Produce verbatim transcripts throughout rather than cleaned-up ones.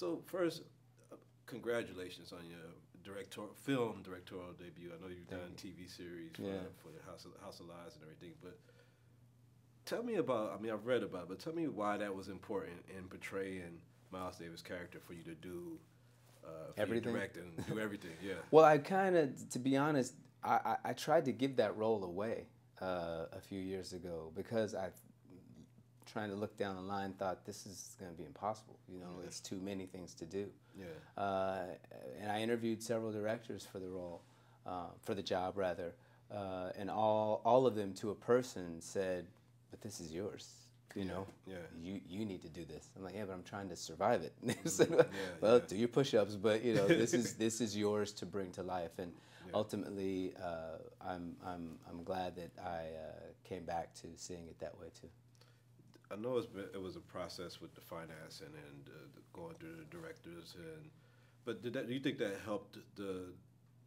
So first, uh, congratulations on your director film directorial debut. I know you've Thank done you. T V series yeah. for, for the House of, House of Lies and everything, but tell me about, I mean, I've read about it, but tell me why that was important in portraying Miles Davis' character for you to do uh, everything. Direct and do everything, yeah. Well, I kind of, to be honest, I, I, I tried to give that role away uh, a few years ago because I, trying to look down the line, thought this is going to be impossible. You know, yeah. it's too many things to do. Yeah. Uh, and I interviewed several directors for the role, uh, for the job rather, uh, and all all of them to a person said, "But this is yours. You know, yeah. you you need to do this." I'm like, "Yeah, but I'm trying to survive it." So, yeah, well, yeah. do your push-ups, but you know, this is this is yours to bring to life. And yeah. ultimately, uh, I'm I'm I'm glad that I uh, came back to seeing it that way too. I know it's been, it was a process with the financing and uh, the going through the directors, and but did that? Do you think that helped the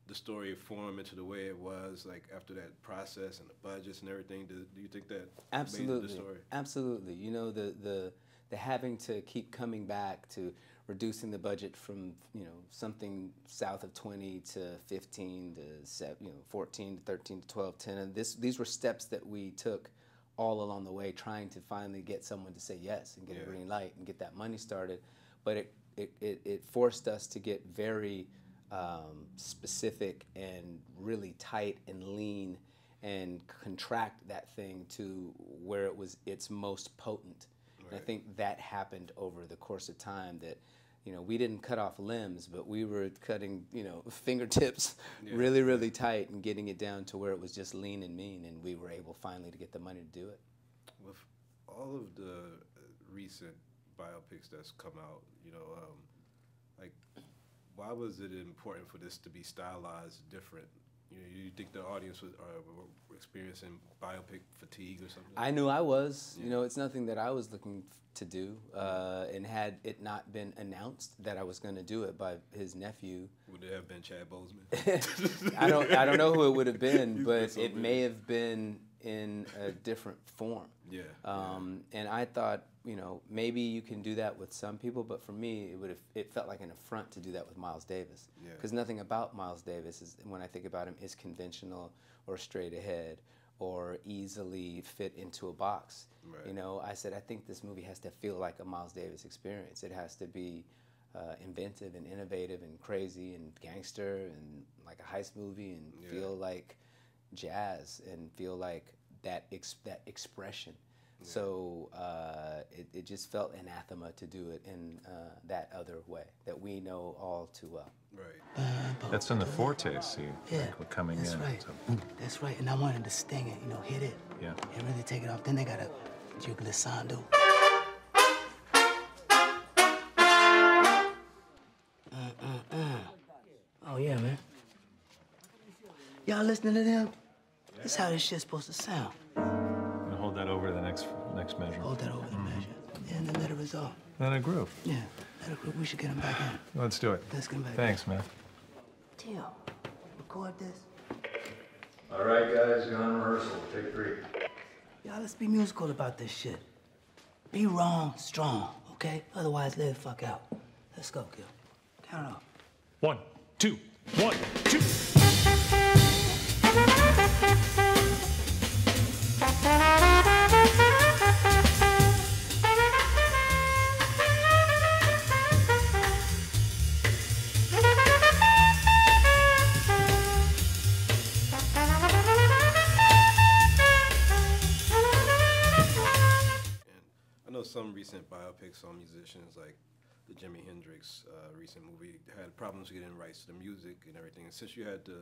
the story form into the way it was? Like after that process and the budgets and everything, do, do you think that absolutely made it the story? Absolutely. You know, the the the having to keep coming back to reducing the budget from you know something south of twenty to fifteen to seven, you know fourteen to thirteen to twelve, ten, and this these were steps that we took all along the way, trying to finally get someone to say yes and get yeah. a green light and get that money started. But it it, it, it forced us to get very um, specific and really tight and lean and contract that thing to where it was its most potent. Right. And I think that happened over the course of time, that you know, we didn't cut off limbs, but we were cutting, you know, fingertips yeah. really, really tight and getting it down to where it was just lean and mean, and we were able finally to get the money to do it. With all of the recent biopics that's come out, you know, um, like, why was it important for this to be stylized different? You know, you think the audience was uh, experiencing biopic fatigue or something? I knew I was. Yeah. You know, it's nothing that I was looking to do. Uh, and had it not been announced that I was going to do it by his nephew, would it have been Chad Bozeman? I don't. I don't know who it would have been, but so it may have been in a different form. Yeah. Um, yeah. And I thought, you know, maybe you can do that with some people, but for me, it would have, it felt like an affront to do that with Miles Davis. Because yeah. nothing about Miles Davis, is, when I think about him, is conventional or straight ahead or easily fit into a box. Right. You know, I said, I think this movie has to feel like a Miles Davis experience. It has to be uh, inventive and innovative and crazy and gangster and like a heist movie and yeah. feel like jazz and feel like that ex that expression. Yeah. So uh, it, it just felt anathema to do it in uh, that other way that we know all too well. Right. That's in the foretaste scene. Yeah. Like we're coming That's in. That's right. So. That's right. And I wanted to sting it, you know, hit it. Yeah. And really take it off. Then they got a Duke Glissando. Mm -mm -mm. Oh, yeah, man. Y'all listening to them? Yeah. That's how this shit's supposed to sound. Hold that over the next next measure. Hold that over the mm. measure. Yeah, and then let it resolve. Let it groove. Yeah, let it groove. We should get him back in. Let's do it. Let's get him back Thanks, in. man. Tio, record this. All right, guys, you're on rehearsal. Take three. Y'all, let's be musical about this shit. Be wrong, strong, okay? Otherwise, let it fuck out. Let's go, Gil. Count it off. One, two, one, two. Recent biopics on musicians, like the Jimi Hendrix uh, recent movie, had problems getting rights to the music and everything. And since you had the,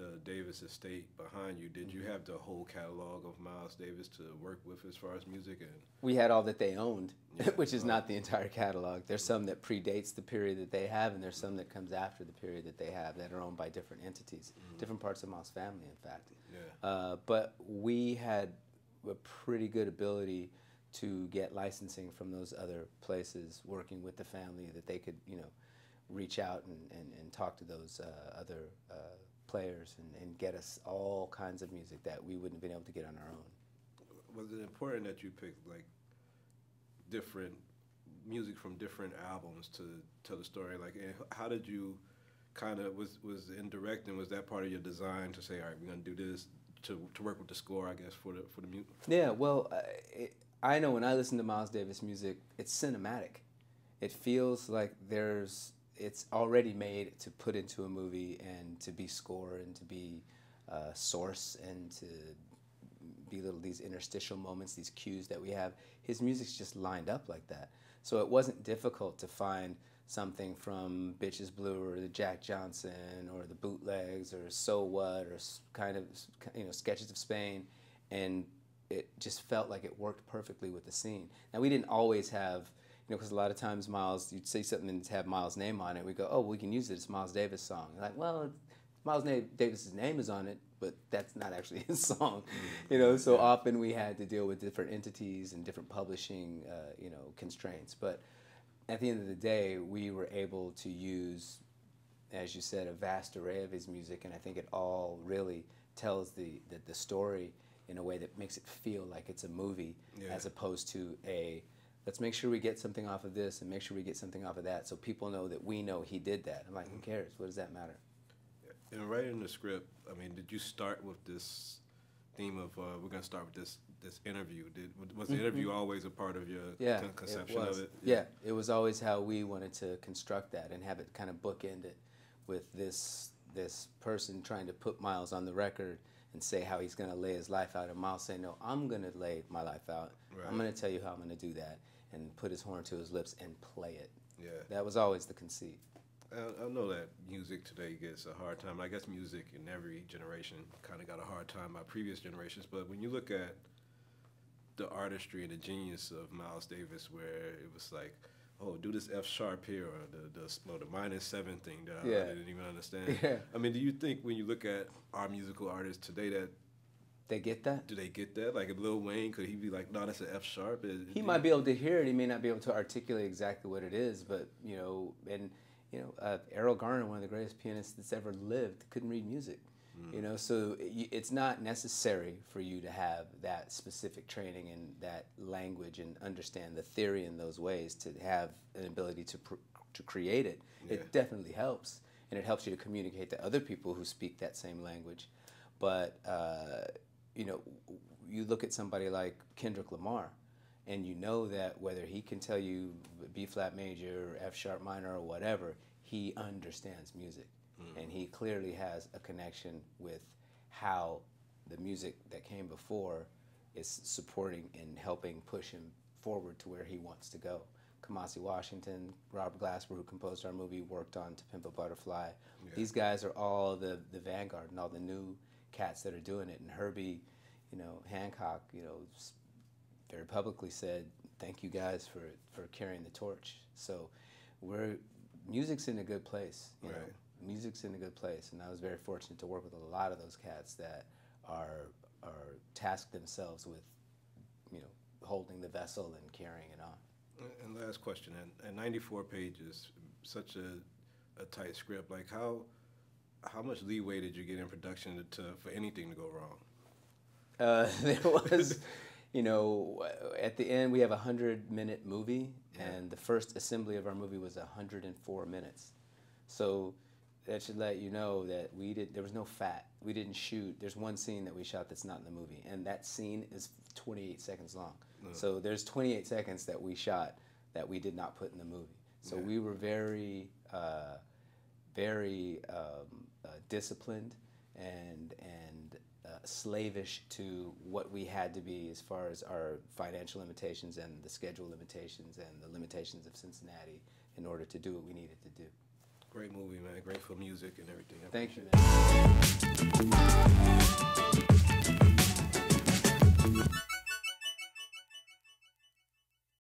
the Davis estate behind you, did you have the whole catalog of Miles Davis to work with as far as music? And we had all that they owned, yeah, which is um, not the entire catalog. There's some that predates the period that they have, and there's some that comes after the period that they have that are owned by different entities, mm-hmm. different parts of Miles' family, in fact. Yeah. Uh, but we had a pretty good ability to get licensing from those other places, working with the family, that they could, you know, reach out and, and, and talk to those uh, other uh, players and, and get us all kinds of music that we wouldn't have been able to get on our own. Was it important that you picked, like, different music from different albums to tell the story? Like, how did you kind of, was was in directing, was that part of your design to say, all right, we're going to do this, to to work with the score, I guess, for the, for the music? Yeah, well, uh, it, I know when I listen to Miles Davis music, it's cinematic. It feels like there's, it's already made to put into a movie and to be score and to be uh, source and to be little these interstitial moments, these cues that we have. His music's just lined up like that. So it wasn't difficult to find something from Bitches Brew or the Jack Johnson or the Bootlegs or So What or kind of, you know, Sketches of Spain, and it just felt like it worked perfectly with the scene. Now, we didn't always have, you know, because a lot of times Miles, you'd say something and have Miles' name on it. We go, oh, well, we can use it. It's Miles Davis' song. You're like, well, Miles Davis' name is on it, but that's not actually his song. You know, so often we had to deal with different entities and different publishing, uh, you know, constraints. But at the end of the day, we were able to use, as you said, a vast array of his music, and I think it all really tells the, the, the story in a way that makes it feel like it's a movie, yeah, as opposed to a, let's make sure we get something off of this and make sure we get something off of that so people know that we know he did that. I'm like, mm-hmm. Who cares? What does that matter? And writing the script, I mean, did you start with this theme of, uh, we're going to start with this this interview? Did, was the mm-hmm. interview always a part of your yeah, conception it was. of it? Yeah. yeah, it was always how we wanted to construct that and have it kind of bookend it with this this person trying to put Miles on the record and say how he's going to lay his life out. And Miles saying, no, I'm going to lay my life out. Right. I'm going to tell you how I'm going to do that, and put his horn to his lips and play it. Yeah, that was always the conceit. I know that music today gets a hard time. I guess music in every generation kind of got a hard time by previous generations. But when you look at the artistry and the genius of Miles Davis, where it was like, oh, do this F sharp here, or the the, well, the minus seven thing that yeah. I didn't even understand. Yeah. I mean, do you think when you look at our musical artists today that they get that? Do they get that? Like, if Lil Wayne, could he be like, no, that's an F sharp? Is, he might be able to hear it. He may not be able to articulate exactly what it is, but, you know, and... You know, uh, Erroll Garner, one of the greatest pianists that's ever lived, couldn't read music. Mm. You know, so it, it's not necessary for you to have that specific training and that language and understand the theory in those ways to have an ability to pr to create it. Yeah. It definitely helps, and it helps you to communicate to other people who speak that same language. But uh, you know, you look at somebody like Kendrick Lamar, and you know that whether he can tell you B-flat major, or F-sharp minor, or whatever, he understands music. Mm-hmm. And he clearly has a connection with how the music that came before is supporting and helping push him forward to where he wants to go. Kamasi Washington, Robert Glasper, who composed our movie, worked on To Pimp a Butterfly. Yeah. These guys are all the, the vanguard and all the new cats that are doing it. And Herbie, you know, Hancock, you know, very publicly said, thank you guys for for carrying the torch. So we're, music's in a good place. You right. know, music's in a good place. And I was very fortunate to work with a lot of those cats that are are tasked themselves with, you know, holding the vessel and carrying it on. And last question, and, and ninety-four pages, such a, a tight script, like how, how much leeway did you get in production to, for anything to go wrong? Uh, there was... You know, at the end, we have a hundred minute movie, yeah, and the first assembly of our movie was one hundred and four minutes. So that should let you know that we did, there was no fat. We didn't shoot. There's one scene that we shot that's not in the movie, and that scene is twenty-eight seconds long. Mm. So there's twenty-eight seconds that we shot that we did not put in the movie. So yeah, we were very, uh, very um, uh, disciplined and, and Uh, slavish to what we had to be as far as our financial limitations and the schedule limitations and the limitations of Cincinnati in order to do what we needed to do. Great movie, man. Grateful music and everything. I Thank you, man. It.